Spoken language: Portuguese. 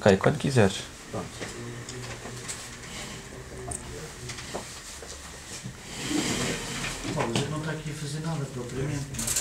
Cai quando quiseres. Pronto. Bom, mas ele não está aqui a fazer nada propriamente, não é?